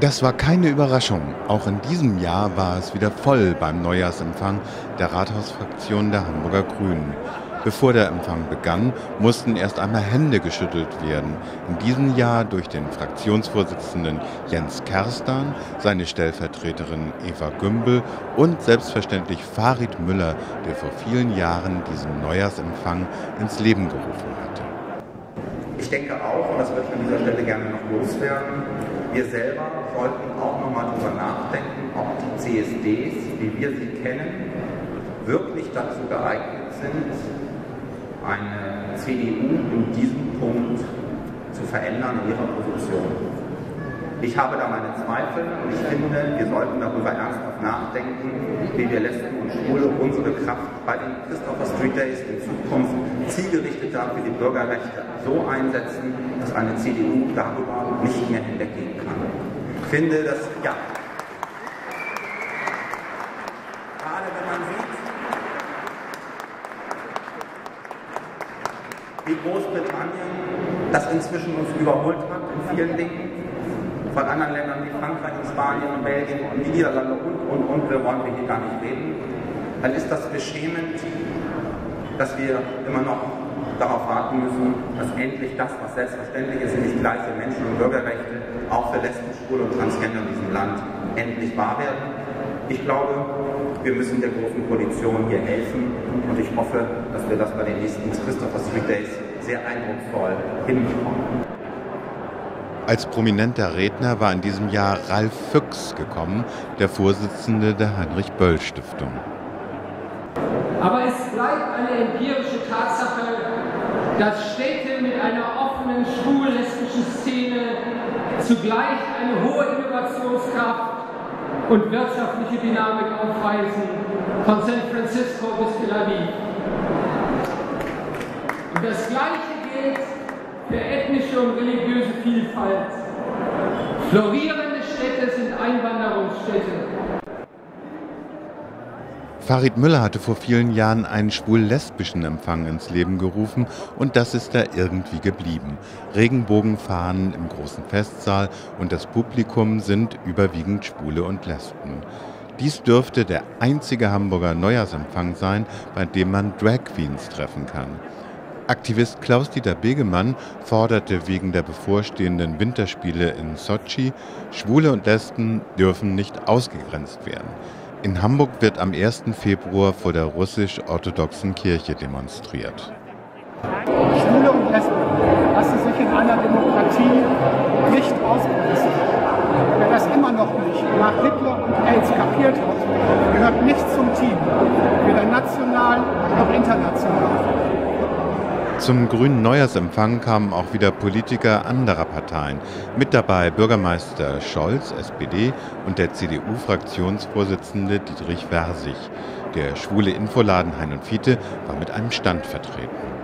Das war keine Überraschung. Auch in diesem Jahr war es wieder voll beim Neujahrsempfang der Rathausfraktion der Hamburger Grünen. Bevor der Empfang begann, mussten erst einmal Hände geschüttelt werden. In diesem Jahr durch den Fraktionsvorsitzenden Jens Kerstan, seine Stellvertreterin Eva Gümbel und selbstverständlich Farid Müller, der vor vielen Jahren diesen Neujahrsempfang ins Leben gerufen hatte. Ich denke auch, und das würde ich an dieser Stelle gerne noch loswerden, wir selber sollten auch nochmal darüber nachdenken, ob die CSDs, wie wir sie kennen, wirklich dazu geeignet sind, eine CDU in diesem Punkt zu verändern in ihrer Position. Ich habe da meine Zweifel und ich finde, wir sollten darüber ernsthaft nachdenken, wie wir Lesben und Schwule unsere Kraft bei den Christopher Street Days in Zukunft zielgerichteter für die Bürgerrechte so einsetzen, dass eine CDU darüber nicht mehr hinweggehen kann. Ich finde, dass, ja, gerade wenn man sieht, wie Großbritannien das inzwischen uns überholt hat in vielen Dingen, von anderen Ländern wie Frankreich und Spanien und Belgien und die Niederlande und wir wollen hier gar nicht reden, dann ist das beschämend, dass wir immer noch darauf warten müssen, dass endlich das, was selbstverständlich ist, nämlich gleiche Menschen- und Bürgerrechte, auch für Lesben, Schwule und Transgender in diesem Land, endlich wahr werden. Ich glaube, wir müssen der großen Koalition hier helfen und ich hoffe, dass wir das bei den nächsten Christopher Street Days sehr eindrucksvoll hinbekommen. Als prominenter Redner war in diesem Jahr Ralf Füchs gekommen, der Vorsitzende der Heinrich-Böll-Stiftung. Aber es bleibt eine empirische Tatsache, dass Städte mit einer offenen schwul-lesbischen Szene zugleich eine hohe Innovationskraft und wirtschaftliche Dynamik aufweisen, von San Francisco bis Tel Aviv. Und das Gleiche gilt für ethnische und religiöse Vielfalt. Florierende Städte sind Einwanderungsstädte. Farid Müller hatte vor vielen Jahren einen schwul-lesbischen Empfang ins Leben gerufen und das ist da irgendwie geblieben. Regenbogenfahnen im großen Festsaal und das Publikum sind überwiegend Schwule und Lesben. Dies dürfte der einzige Hamburger Neujahrsempfang sein, bei dem man Drag Queens treffen kann. Aktivist Klaus-Dieter Begemann forderte wegen der bevorstehenden Winterspiele in Sotschi, Schwule und Lesben dürfen nicht ausgegrenzt werden. In Hamburg wird am 1. Februar vor der russisch-orthodoxen Kirche demonstriert. Schwule und Lesben lassen sich in einer Demokratie nicht ausgrenzen. Wer das immer noch nicht nach Hitler und AIDS kapiert hat, gehört nicht zum Team, weder national noch international. Zum grünen Neujahrsempfang kamen auch wieder Politiker anderer Parteien. Mit dabei Bürgermeister Scholz, SPD, und der CDU-Fraktionsvorsitzende Dietrich Wersig. Der schwule Infoladen Hein und Fiete war mit einem Stand vertreten.